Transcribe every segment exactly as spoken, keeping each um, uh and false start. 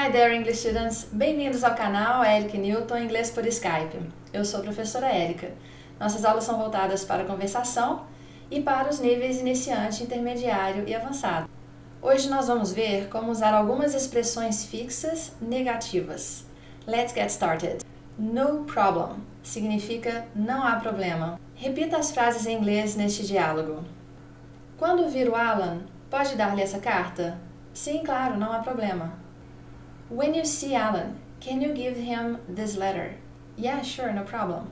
Hi there English students! Bem-vindos ao canal Érika e Newton Inglês por Skype. Eu sou a professora Érika. Nossas aulas são voltadas para a conversação e para os níveis iniciante, intermediário e avançado. Hoje nós vamos ver como usar algumas expressões fixas negativas. Let's get started! No problem significa não há problema. Repita as frases em inglês neste diálogo. Quando vir o Alan, pode dar-lhe essa carta? Sim, claro, não há problema. When you see Alan, can you give him this letter? Yeah, sure, no problem.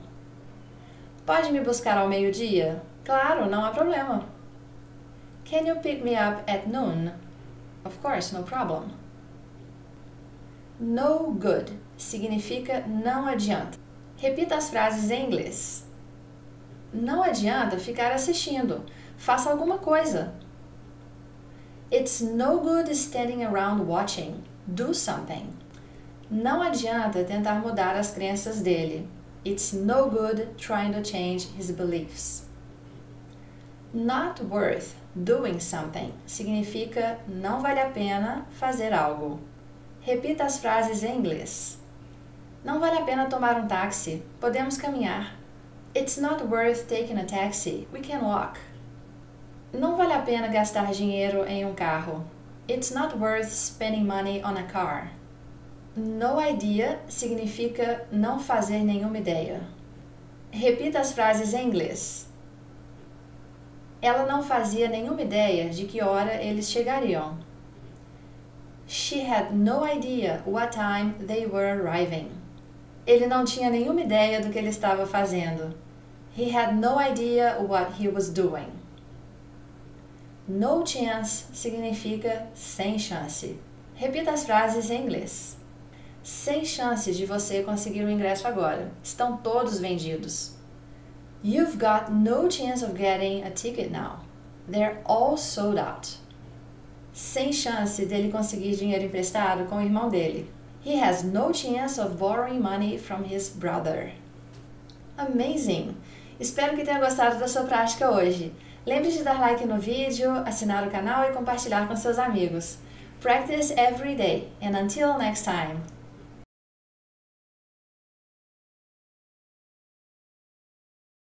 Pode me buscar ao meio-dia? Claro, não há problema. Can you pick me up at noon? Of course, no problem. No good significa não adianta. Repita as frases em inglês. Não adianta ficar assistindo. Faça alguma coisa. It's no good standing around watching. Do something. Não adianta tentar mudar as crenças dele. It's no good trying to change his beliefs. Not worth doing something significa não vale a pena fazer algo. Repita as frases em inglês. Não vale a pena tomar um táxi. Podemos caminhar. It's not worth taking a taxi. We can walk. Não vale a pena gastar dinheiro em um carro. It's not worth spending money on a car. No idea significa não fazer nenhuma ideia. Repita as frases em inglês. Ela não fazia nenhuma ideia de que hora eles chegariam. She had no idea what time they were arriving. Ele não tinha nenhuma ideia do que ele estava fazendo. He had no idea what he was doing. No chance significa sem chance. Repita as frases em inglês. Sem chance de você conseguir o ingresso agora. Estão todos vendidos. You've got no chance of getting a ticket now. They're all sold out. Sem chance dele conseguir dinheiro emprestado com o irmão dele. He has no chance of borrowing money from his brother. Amazing! Espero que tenha gostado da sua prática hoje. Lembre-se de dar like no vídeo, assinar o canal e compartilhar com seus amigos. Practice every day, and until next time!